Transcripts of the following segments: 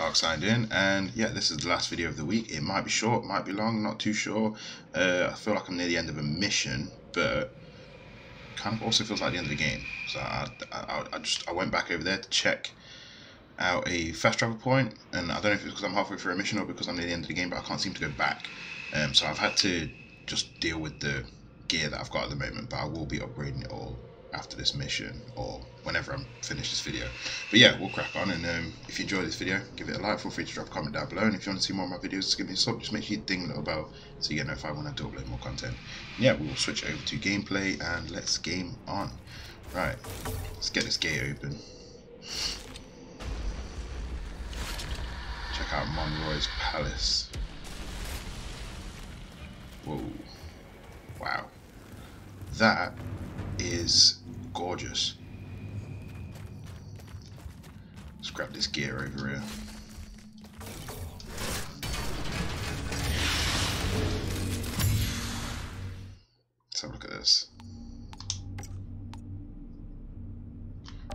Tiago signed in, and yeah, this is the last video of the week. It might be short, might be long, not too sure. I feel like I'm near the end of a mission, but kind of also feels like the end of the game. So I went back over there to check out a fast travel point, and I don't know if it's because I'm halfway through a mission or because I'm near the end of the game, but I can't seem to go back. So I've had to just deal with the gear that I've got at the moment, but I will be upgrading it all after this mission or whenever I'm finished this video. But yeah, we'll crack on, and if you enjoyed this video, give it a like, feel free to drop a comment down below, and if you want to see more of my videos, just give me a sub, just make sure you ding the little bell so you get notified when I do upload more content. And yeah, we will switch over to gameplay and let's game on. Right, let's get this gate open. Check out Monroy's Palace. Whoa, wow, that is gorgeous. Let's grab this gear over here. Let's have a look at this.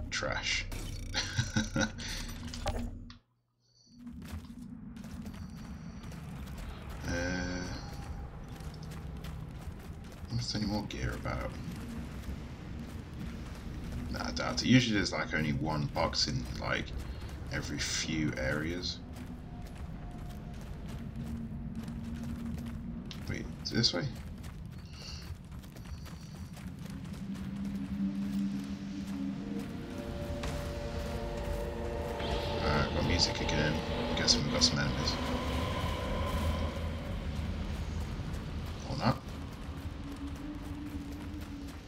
Trash. What's any more gear about? I doubt it. Usually there's like only one box in like every few areas. Wait, is it this way? Alright, got music again. I'm guessing we've got some enemies. Or not.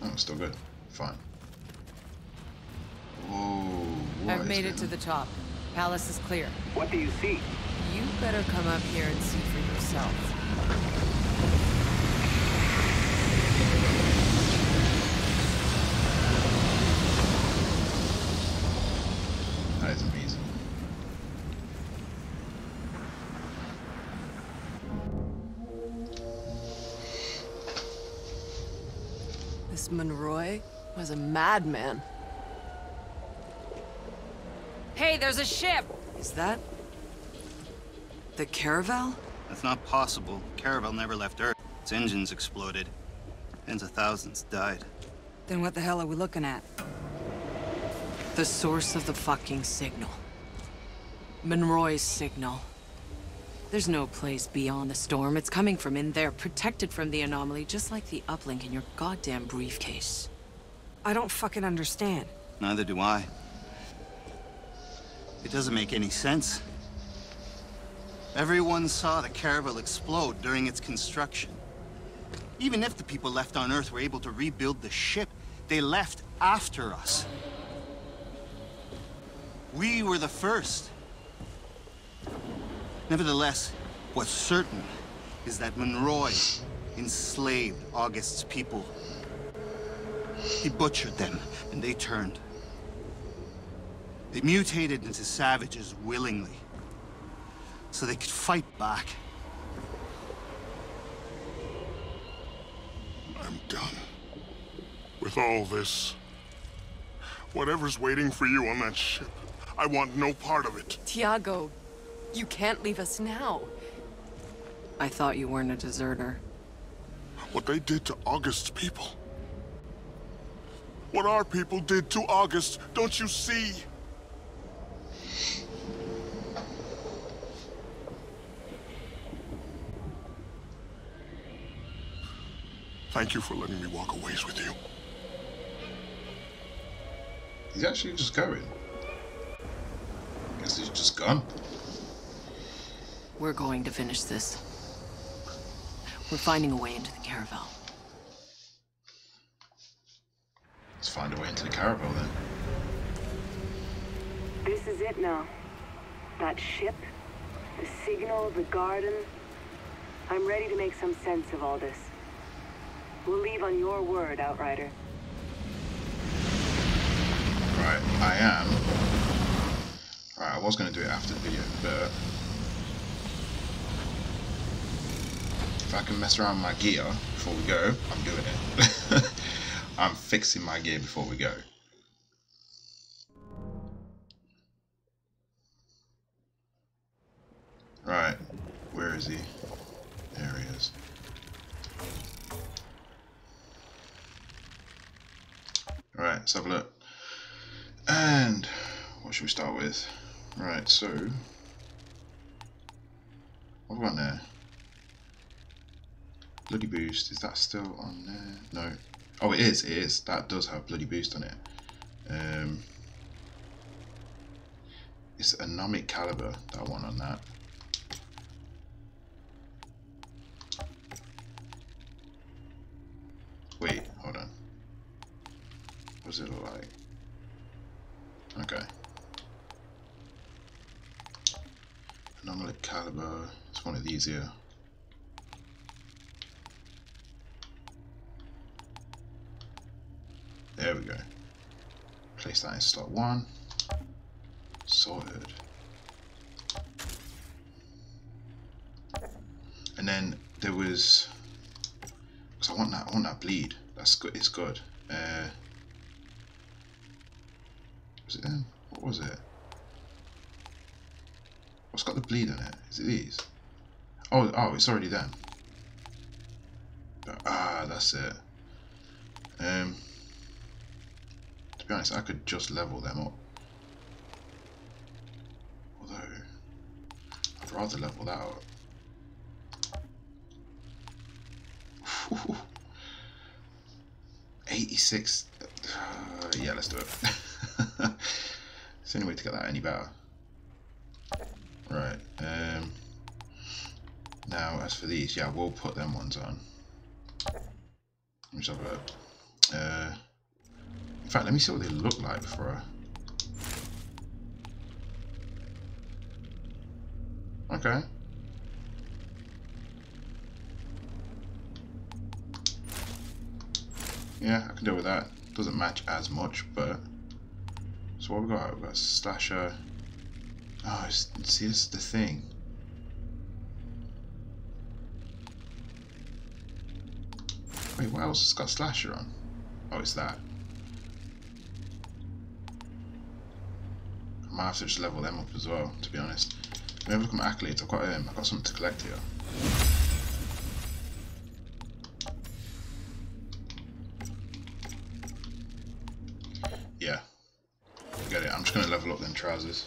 Oh, I'm still good. Fine. I've made it to the top. Palace is clear. What do you see? You better come up here and see for yourself. That is amazing. This Monroy was a madman. Hey, there's a ship! Is that the Caravel? That's not possible. Caravel never left Earth. Its engines exploded. Tens of thousands died. Then what the hell are we looking at? The source of the fucking signal. Monroy's signal. There's no place beyond the storm. It's coming from in there, protected from the anomaly, just like the uplink in your goddamn briefcase. I don't fucking understand. Neither do I. It doesn't make any sense. Everyone saw the Caravel explode during its construction. Even if the people left on Earth were able to rebuild the ship, they left after us. We were the first. Nevertheless, what's certain is that Monroy enslaved August's people. He butchered them, and they turned. They mutated into savages willingly, so they could fight back. I'm done with all this. Whatever's waiting for you on that ship, I want no part of it. Tiago, you can't leave us now. I thought you weren't a deserter. What they did to August's people. What our people did to August, don't you see? Thank you for letting me walk a ways with you. He's actually just going. I guess he's just gone. We're going to finish this. We're finding a way into the Caravel. Let's find a way into the Caravel then. This is it now. That ship, the signal, the garden. I'm ready to make some sense of all this. We'll leave on your word, Outrider. Right, I am. Right, I was going to do it after the video, but if I can mess around my gear before we go, I'm doing it. I'm fixing my gear before we go. is he? There he is. Alright, let's have a look. And what should we start with? Right, so what have we got there? Bloody boost, is that still on there? No. Oh, it is, it is. That does have bloody boost on it. It's anomic caliber, that one on that. Wait, hold on. What does it look like? Okay. Anomic caliber, it's one of these here. There we go. Place that in slot 1. Sorted. And then there was, because I want that bleed. That's good. It's good. Was it then? What was it? What's got the bleed on it? Is it these? Oh, it's already done. Ah, that's it. To be honest, I could just level them up. Rather level that up. Ooh. 86. Yeah, let's do it. It's the only way to get that any better. Right. Now, as for these, yeah, we'll put them ones on. Let me just have a look. In fact, let me see what they look like before I. Okay. Yeah, I can deal with that. Doesn't match as much, but so what have we got? We've got slasher. Oh, see, this is the thing. Wait, what else has got slasher on? Oh, it's that. I might have to just level them up as well, to be honest. Let me have a look at my accolades. I've got something to collect here. Yeah. Forget it. I'm just going to level up them trousers.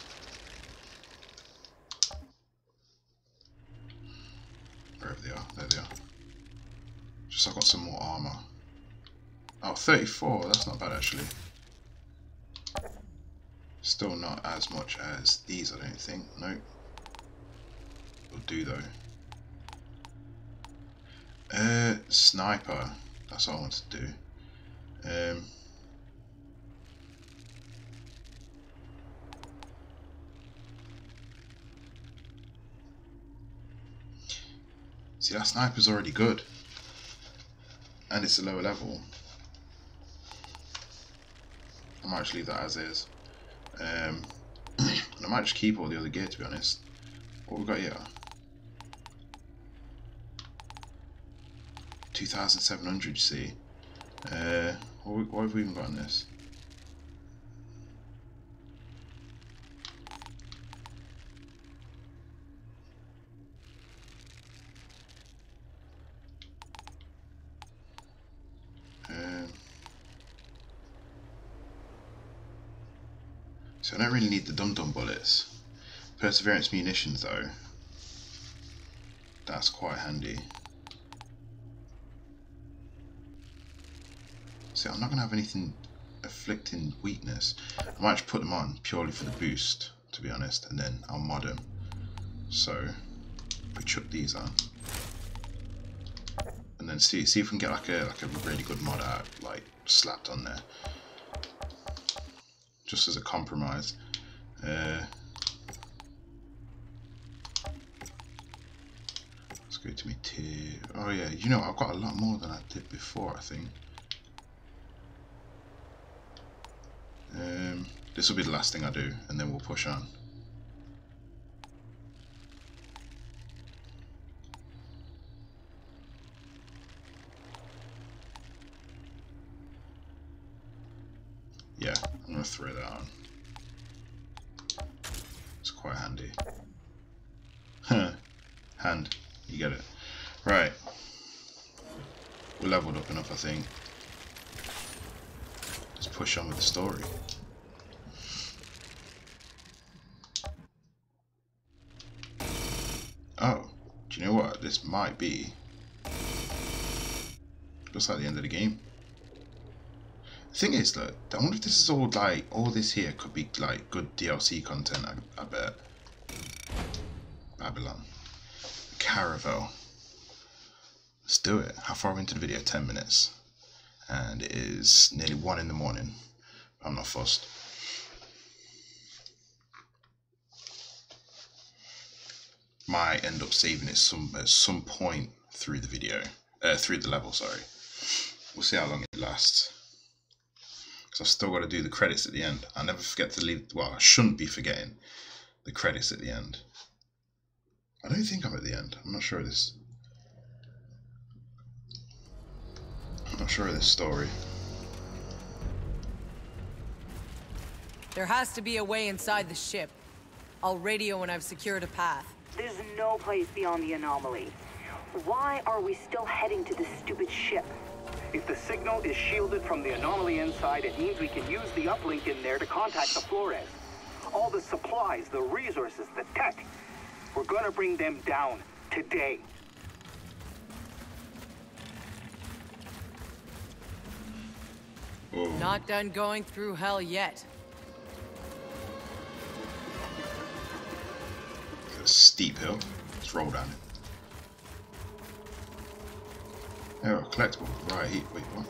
Wherever they are. There they are. Just I've got some more armour. Oh, 34. That's not bad, actually. Still not as much as these, I don't think. Nope. Will do though. Sniper. That's what I want to do. See, that sniper's already good, and it's a lower level. I might just leave that as is. I might just keep all the other gear, to be honest. What have we got here? 2,700, you see. What have we even got in this? So I don't really need the dum-dum bullets. Perseverance munitions, though. That's quite handy. See, I'm not going to have anything afflicting weakness. I might just put them on purely for the boost, to be honest, and then I'll mod them. So, we chuck these on, and then see if we can get like a really good mod out, like slapped on there, just as a compromise. Let's go to me tier. Oh yeah, you know I've got a lot more than I did before, I think. This will be the last thing I do, and then we'll push on. Yeah, I'm going to throw that on. It's quite handy. Hand. together. Right. We leveled up enough, I think. Let's push on with the story. Oh, do you know what? This might be... looks like the end of the game. The thing is, look, I wonder if this is all, like, all this here could be, like, good DLC content, I bet. Babylon. Caravel. Let's do it. How far are we into the video? 10 minutes. And it is nearly 1 in the morning. I'm not fussed. Might end up saving it at some point through the video, through the level. Sorry, we'll see how long it lasts. Because I've still got to do the credits at the end. I never forget to leave. Well, I shouldn't be forgetting the credits at the end. I don't think I'm at the end. I'm not sure of this. I'm not sure of this story. There has to be a way inside the ship. I'll radio when I've secured a path. There's no place beyond the anomaly. Why are we still heading to this stupid ship? If the signal is shielded from the anomaly inside, it means we can use the uplink in there to contact the Flores. All the supplies, the resources, the tech. We're gonna bring them down today. Oh. Not done going through hell yet. A steep hill. Let's roll down it. Oh, collectible. Right, wait, what?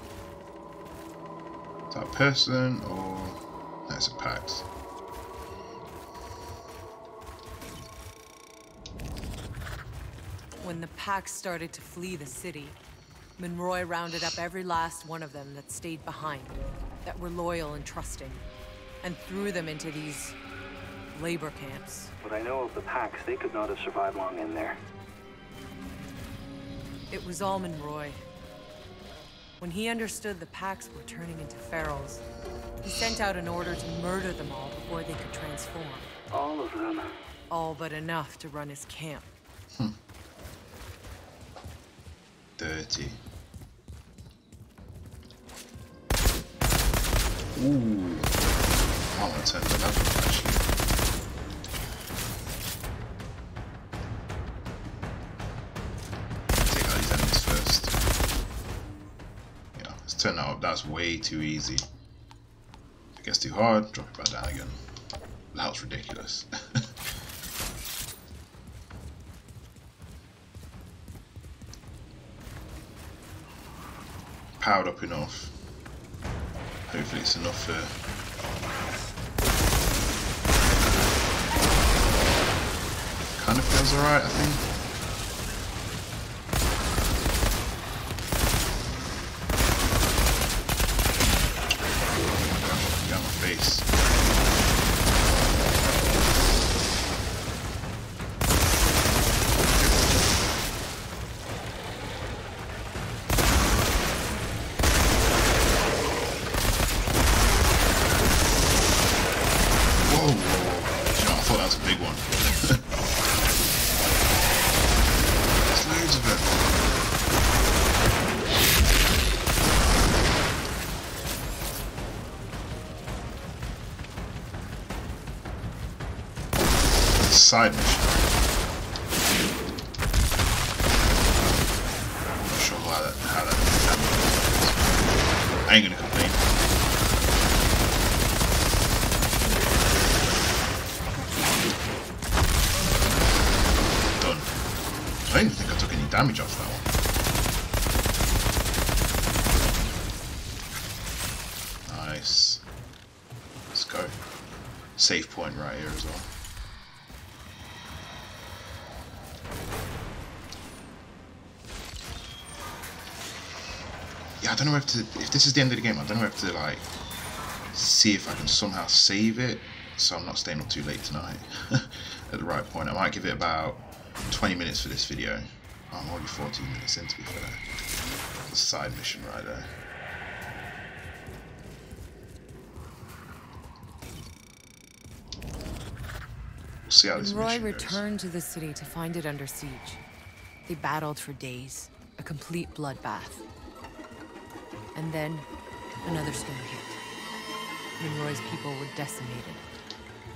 Is that a person or... that's a Pax. When the Pax started to flee the city, Monroy rounded up every last one of them that stayed behind, that were loyal and trusting, and threw them into these... labor camps. But I know of the Pax, they could not have survived long in there. It was all Monroy. When he understood the Pax were turning into ferals, he sent out an order to murder them all before they could transform. All of them? All but enough to run his camp. Hmm. Dirty. Ooh. I want to turn that up, actually. Turn that up, that's way too easy. If it gets too hard, drop it back down again. That was ridiculous. Powered up enough. Hopefully it's enough for... kind of feels alright, I think. Side mission. I'm not sure how that happens. I ain't gonna complain. Done. I don't even think I took any damage off that one. Nice. Let's go. Safe point right here as well. I don't know if this is the end of the game, I don't know if to like see if I can somehow save it so I'm not staying up too late tonight at the right point. I might give it about 20 minutes for this video. Oh, I'm already 14 minutes in, to be fair. That's a side mission right there. We'll see how this mission goes. Roy returned to the city to find it under siege. They battled for days, a complete bloodbath. And then, another storm hit. Monroy's people were decimated.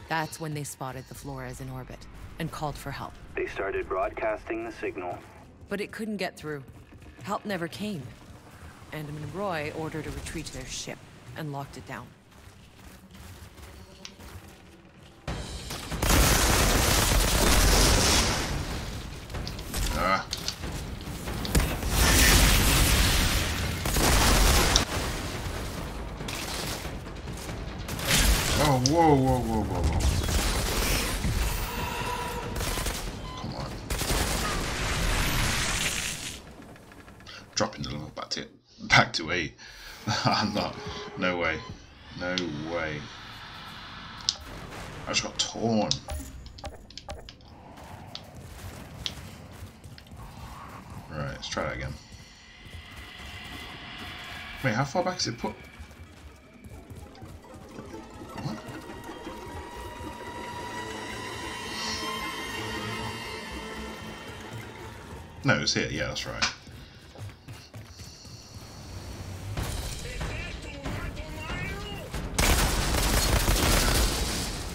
That's when they spotted the Flores in orbit and called for help. They started broadcasting the signal. But it couldn't get through. Help never came. And Monroy ordered a retreat to their ship and locked it down. Oh, whoa, whoa, whoa, whoa, whoa. Dropping the level back to E. I'm not. No way. No way. I just got torn. Right, let's try that again. Wait, how far back is it put? What? No, it's here. Yeah, that's right.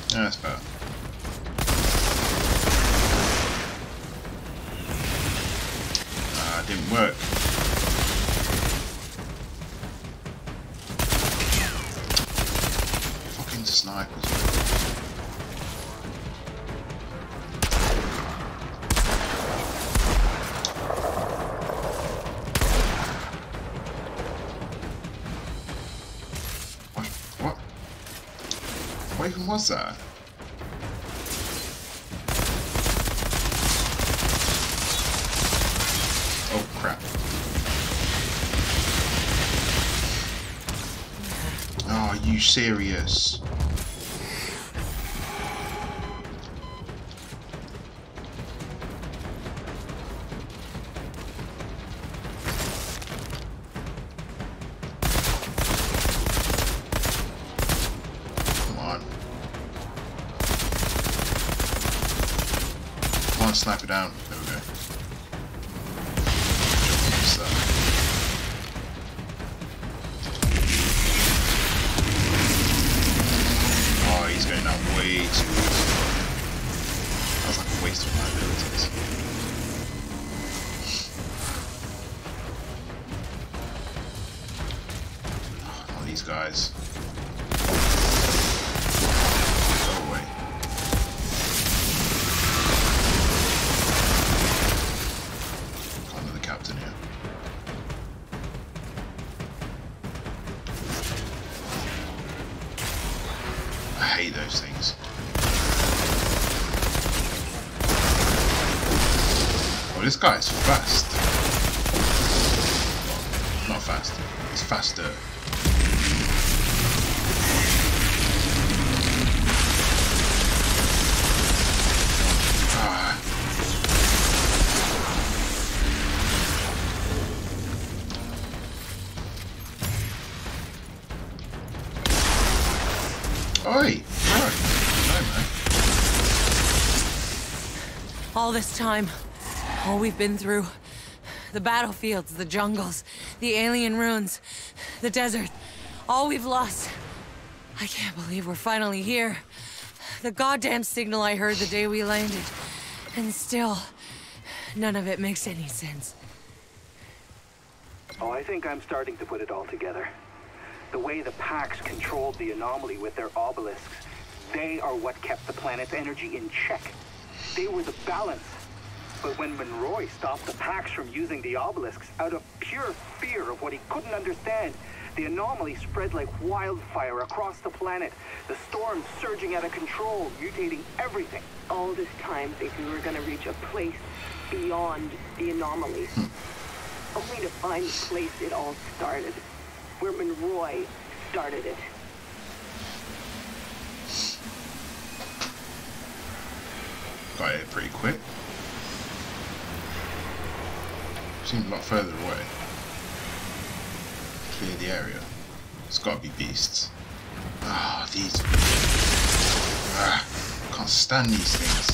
Yeah, that's better. Ah, it didn't work. Fucking snipers. What? What even was that? Serious. Come on. Come on, snipe it down. There we go. This guy is fast. Well, not fast. It's faster. Ah. Oi! Right. All this time. All we've been through, the battlefields, the jungles, the alien ruins, the desert, all we've lost. I can't believe we're finally here. The goddamn signal I heard the day we landed, and still, none of it makes any sense. Oh, I think I'm starting to put it all together. The way the Pax controlled the anomaly with their obelisks, they are what kept the planet's energy in check. They were the balance. But when Monroy stopped the Pax from using the obelisks out of pure fear of what he couldn't understand, the anomaly spread like wildfire across the planet. The storm surging out of control, mutating everything. All this time thinking we were going to reach a place beyond the anomaly. Only to find the place it all started. Where Monroy started it. Got it pretty quick. Seems a lot further away. Clear the area. It's gotta be beasts. Ah, oh, these. Ah, can't stand these things.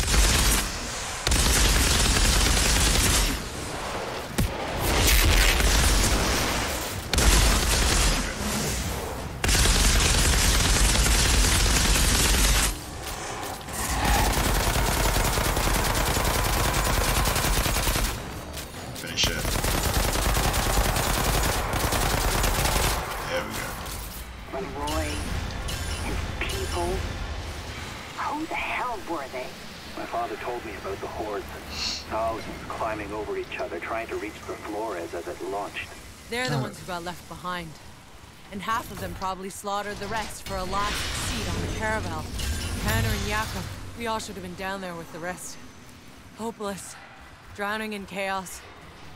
wild were they? My father told me about the hordes. Thousands climbing over each other, trying to reach for Flores as it launched. They're the ones who got left behind. And half of them probably slaughtered the rest for a last seat on the Caravel. Tanner and Yakov, we all should have been down there with the rest. Hopeless. Drowning in chaos.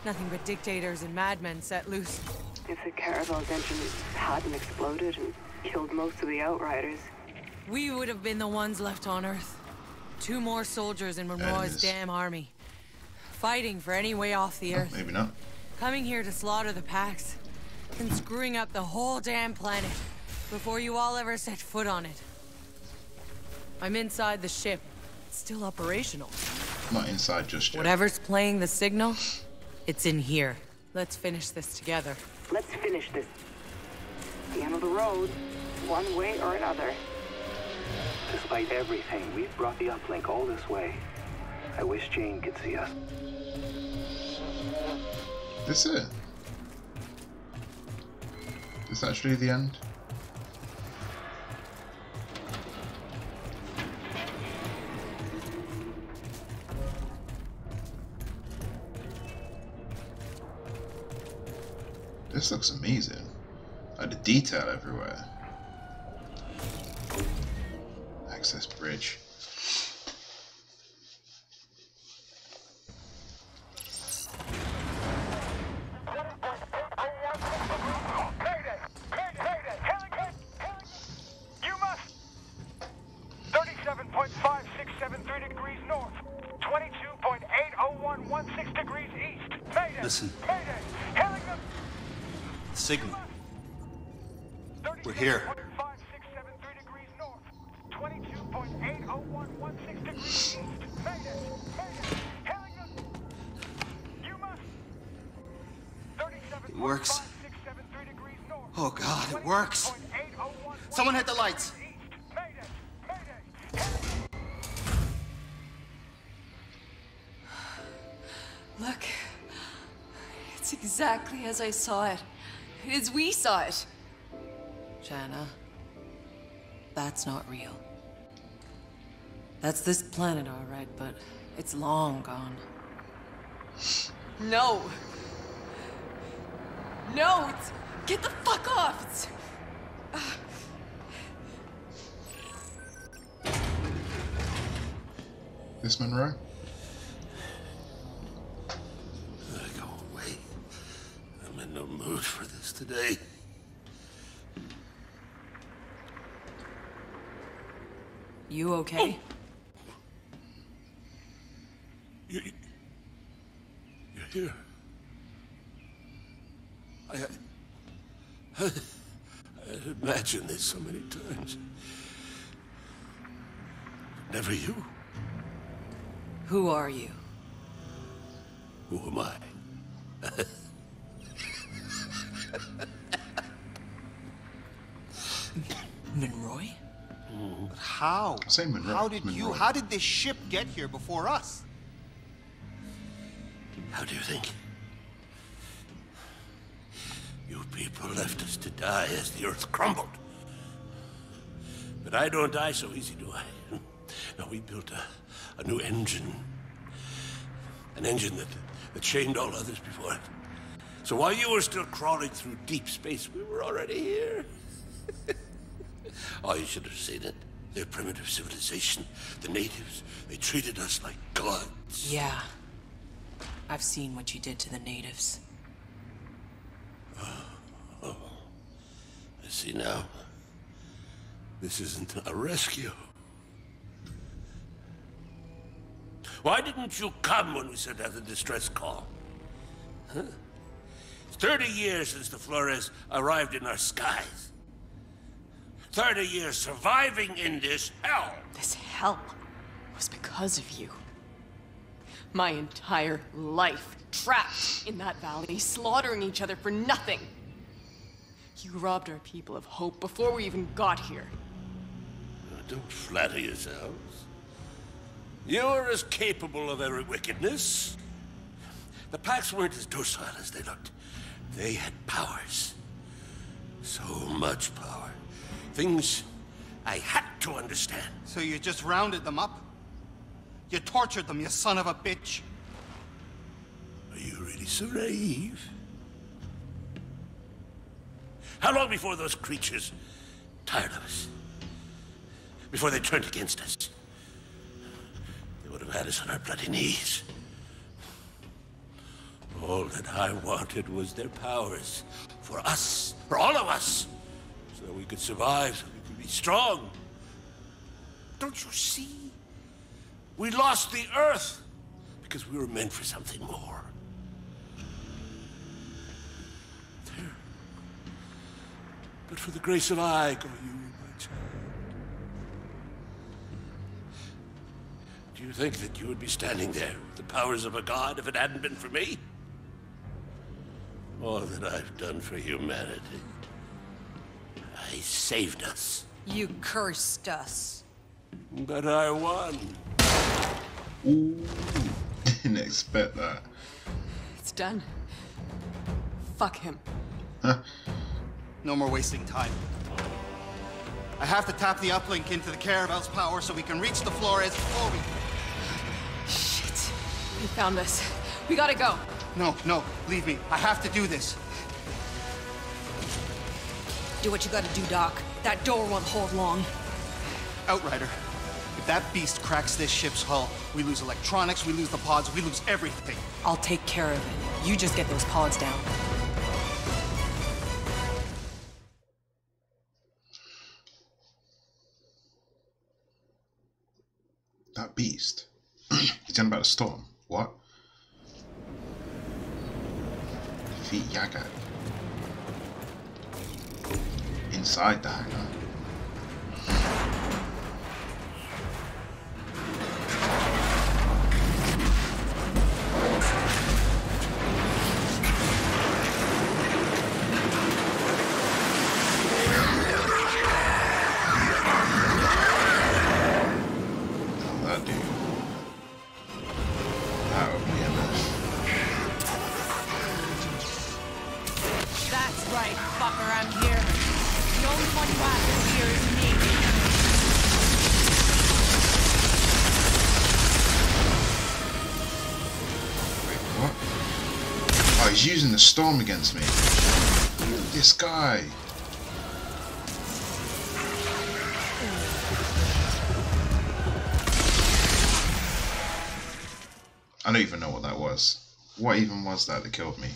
Nothing but dictators and madmen set loose. If the Caravel's engine hadn't exploded and killed most of the Outriders... we would have been the ones left on Earth. Two more soldiers in Monroy's damn army. Fighting for any way off the Earth. Maybe not. Coming here to slaughter the Pax. And screwing up the whole damn planet before you all ever set foot on it. I'm inside the ship. It's still operational. Not inside just yet. Whatever's playing the signal, it's in here. Let's finish this together. Let's finish this. The end of the road, one way or another. Despite everything, we've brought the uplink all this way. I wish Jane could see us. That's it. Is that actually the end? This looks amazing. Like the detail everywhere. Access bridge. Exactly as I saw it. As we saw it. Shanna, that's not real. That's this planet, all right, but it's long gone. No. No, it's... get the fuck off! It's... This Monroe? For this today. You okay? Oh. You're here. I had imagined this so many times. But never you. Who are you? Who am I? Monroy? But how? Same Monroy. How did this ship get here before us? How do you think? You people left us to die as the Earth crumbled. But I don't die so easy, do I? No, we built a new engine. An engine that shamed all others before it. So while you were still crawling through deep space, we were already here. Oh, you should have seen it. Their primitive civilization, the natives, they treated us like gods. Yeah. I've seen what you did to the natives. Oh. I see now. This isn't a rescue. Why didn't you come when we sent out the distress call? Huh? It's 30 years since the Flores arrived in our skies. 30 years surviving in this hell! This hell was because of you. My entire life trapped in that valley, slaughtering each other for nothing. You robbed our people of hope before we even got here. Now, don't flatter yourselves. You were as capable of every wickedness. The Pax weren't as docile as they looked. They had powers. So much power. Things I had to understand. So you just rounded them up? You tortured them, you son of a bitch. Are you really so naive? How long before those creatures tired of us? Before they turned against us? They would have had us on our bloody knees. All that I wanted was their powers. For us. For all of us. So that we could survive. So we could be strong. Don't you see? We lost the Earth because we were meant for something more. There. But for the grace of I go you, my child. Do you think that you would be standing there with the powers of a god if it hadn't been for me? All that I've done for humanity. I saved us. You cursed us. But I won. Ooh, didn't expect that. It's done. Fuck him. Huh? No more wasting time. I have to tap the uplink into the Caravel's power so we can reach the Flores before we... Shit. They found us. We gotta go. No, no. Leave me. I have to do this. Do what you gotta do, Doc. That door won't hold long. Outrider. If that beast cracks this ship's hull, we lose electronics, we lose the pods, we lose everything. I'll take care of it. You just get those pods down. That beast? He's talking about a storm. What? Defeat Yakov. Inside the hangar. Using the storm against me. This guy. I don't even know what that was. What even was that that killed me?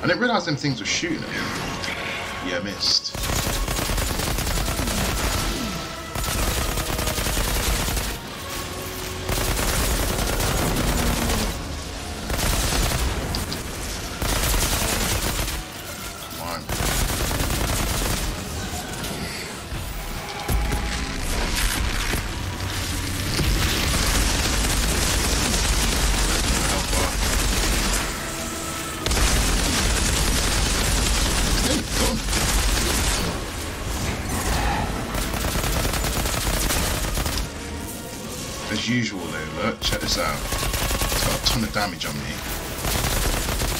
I didn't realise them things were shooting at me. Yeah, missed. Usual though, look, check this out. It's got a ton of damage on me.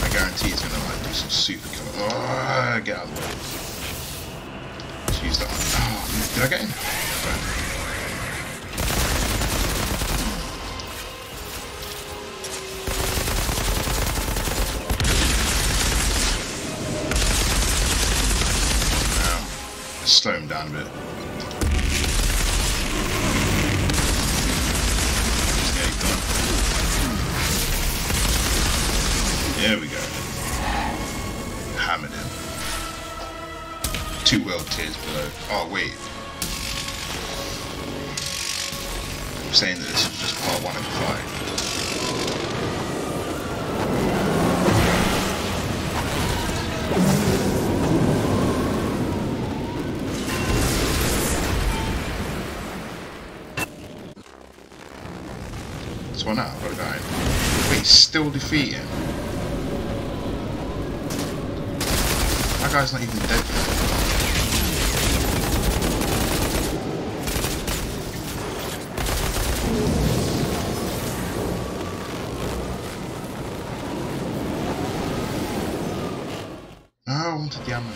I guarantee it's gonna like do some super cover. Oh, get out of the way. Let's use that one. Oh, did I get in? Right. Now, slow him down a bit. There we go. Hammered him. Two world tiers below. Oh wait. I'm saying that this is just part one of the fight. one up, I died. But it's still defeating. That guy's not even dead yet. No, I wanted the ammo.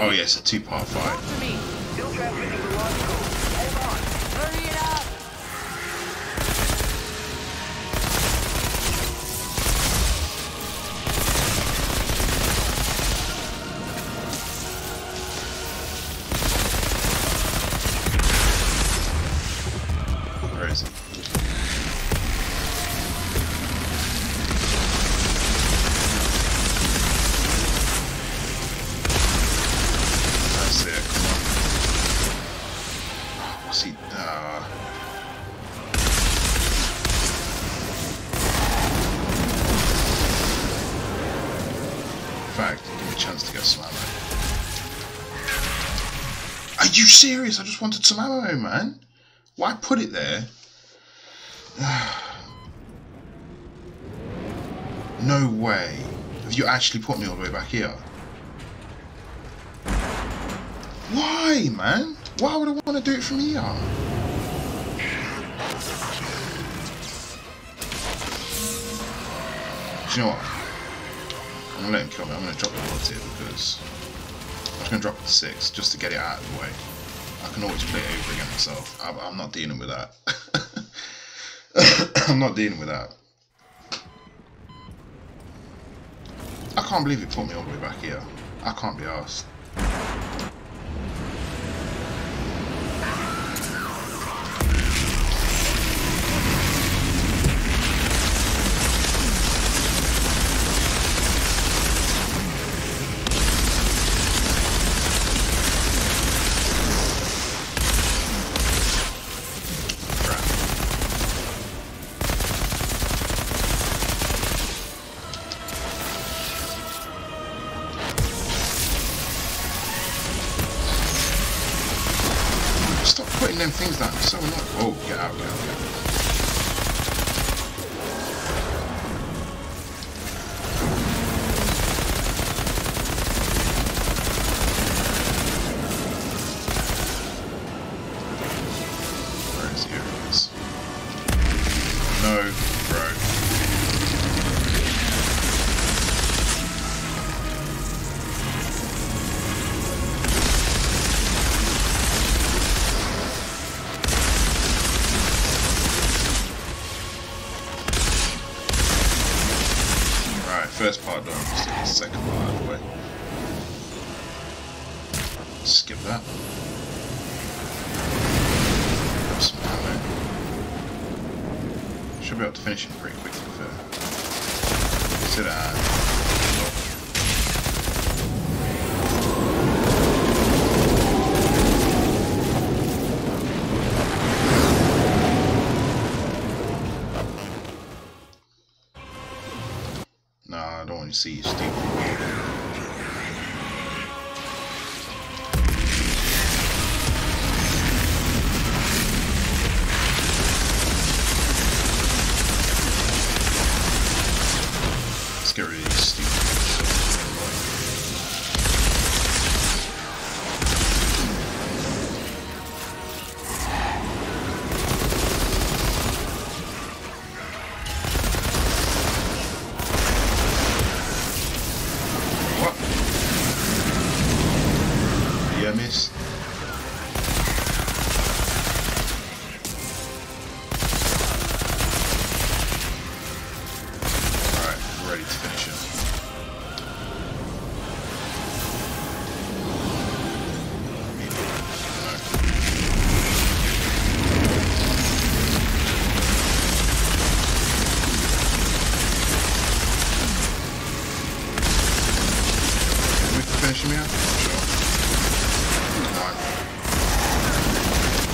Oh yeah, it's a two-part fight. Where is he? Are you serious? I just wanted some ammo, man. Why put it there? No way. Have you actually put me all the way back here? Why, man? Why would I want to do it from here? Do you know what? I'm going to let him kill me. I'm going to drop the bullets here because... I'm just going to drop the 6 just to get it out of the way. I can always play it over again myself. I'm not dealing with that. I'm not dealing with that. I can't believe it put me all the way back here. I can't be arsed. Them things that are so annoying. Oh, get out, get out, get out. Where is he? Here he is. No, first part done, just get the second part out of the way. Skip that. Grab some ammo. Should be able to finish it pretty quickly though. Sit down. See you, Steve. Scary, Steve.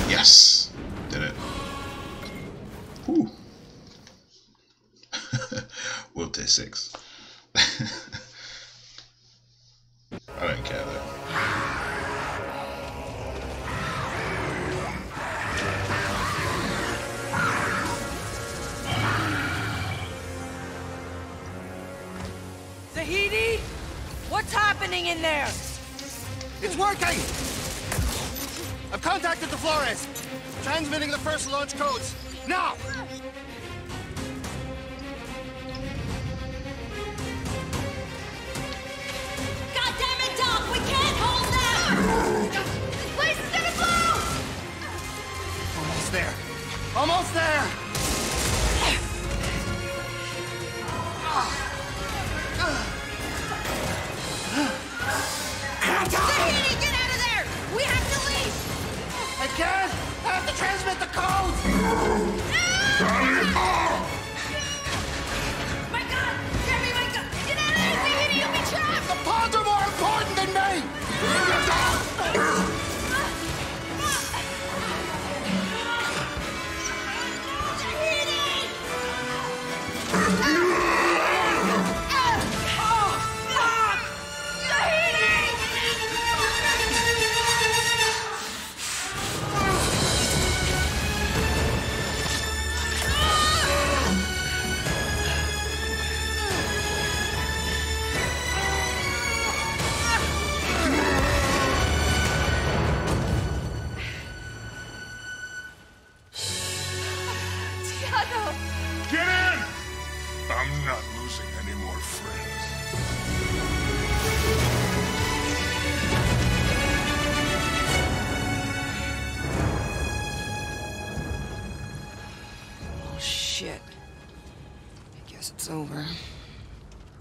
Yes! Did it. Ooh. 6. I don't care though. Zahidi? What's happening in there? It's working! I've contacted the Flores. Transmitting the first launch codes. Now! There. Almost there! Zahidi, get out of there! We have to leave! I can't! I have to transmit the codes! My God! Get me, my God! Get out of there, Zahidi! You'll be trapped! The pods are more important than me!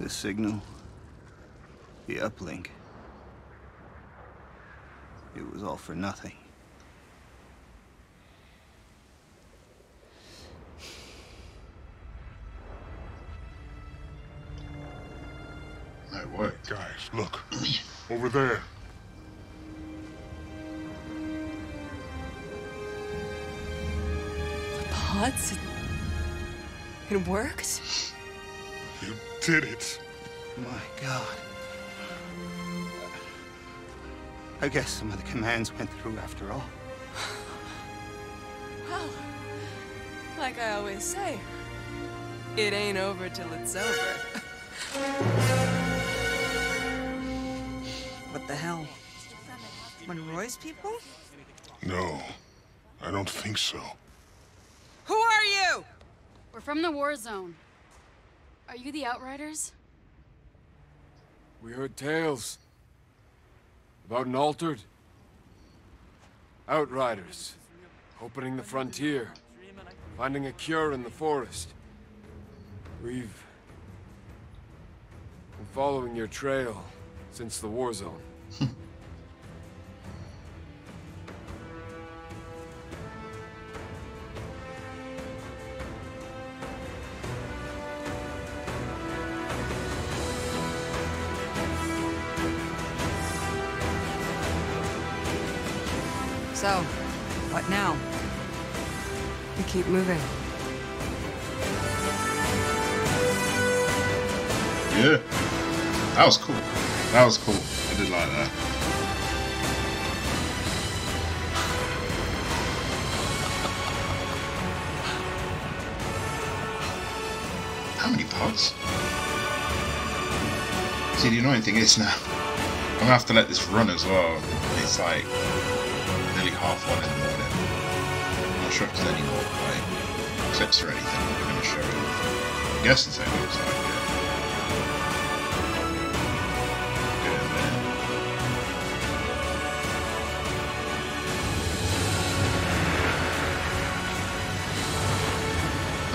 Signal, the uplink. It was all for nothing. No way. Guys, look. Over there. The pods? It works? You did it. My God. I guess some of the commands went through after all. Well, like I always say, it ain't over till it's over. What the hell? Monroy's people? No, I don't think so. Who are you? We're from the war zone. Are you the Outriders? We heard tales about an altered Outriders opening the frontier, finding a cure in the forest. We've been following your trail since the war zone. So, what now? We keep moving. Yeah. That was cool. That was cool. I did like that. How many pods? See, the annoying thing is now, I'm gonna have to let this run as well. It's like nearly half 1 in the morning. I'm not sure if there's any more like clips or anything that we're going to show you. I guess it's only looks like it.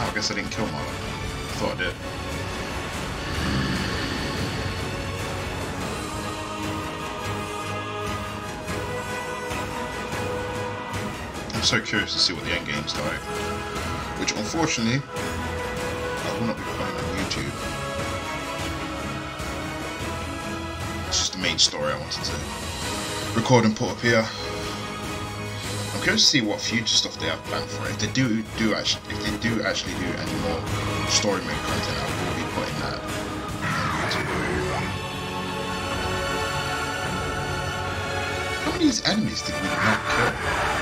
Oh, I guess I didn't kill my one. I thought I did. I'm so curious to see what the end game's like, which unfortunately I will not be playing on YouTube. It's just the main story I wanted to record and put up here. I'm curious to see what future stuff they have planned for it. If they do actually do any more story mode content, I will be putting that of these enemies did we not kill?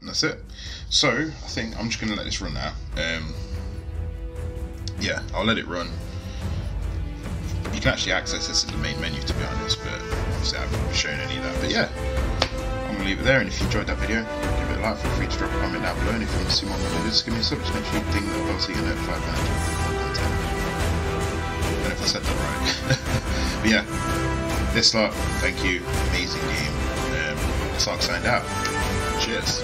That's it. So I think I'm just gonna let this run now. Yeah, I'll let it run. You can actually access this in the main menu, to be honest, but obviously I haven't shown any of that. But yeah, I'm gonna leave it there, and if you enjoyed that video, give it a like. Feel free to drop a comment down below, and if you want to see more videos, just give me a sub. Just make sure you ding that bell so you get notified when I do more content. I don't know if I said that right. But yeah, this lot, thank you, amazing game. Sark signed out. Cheers.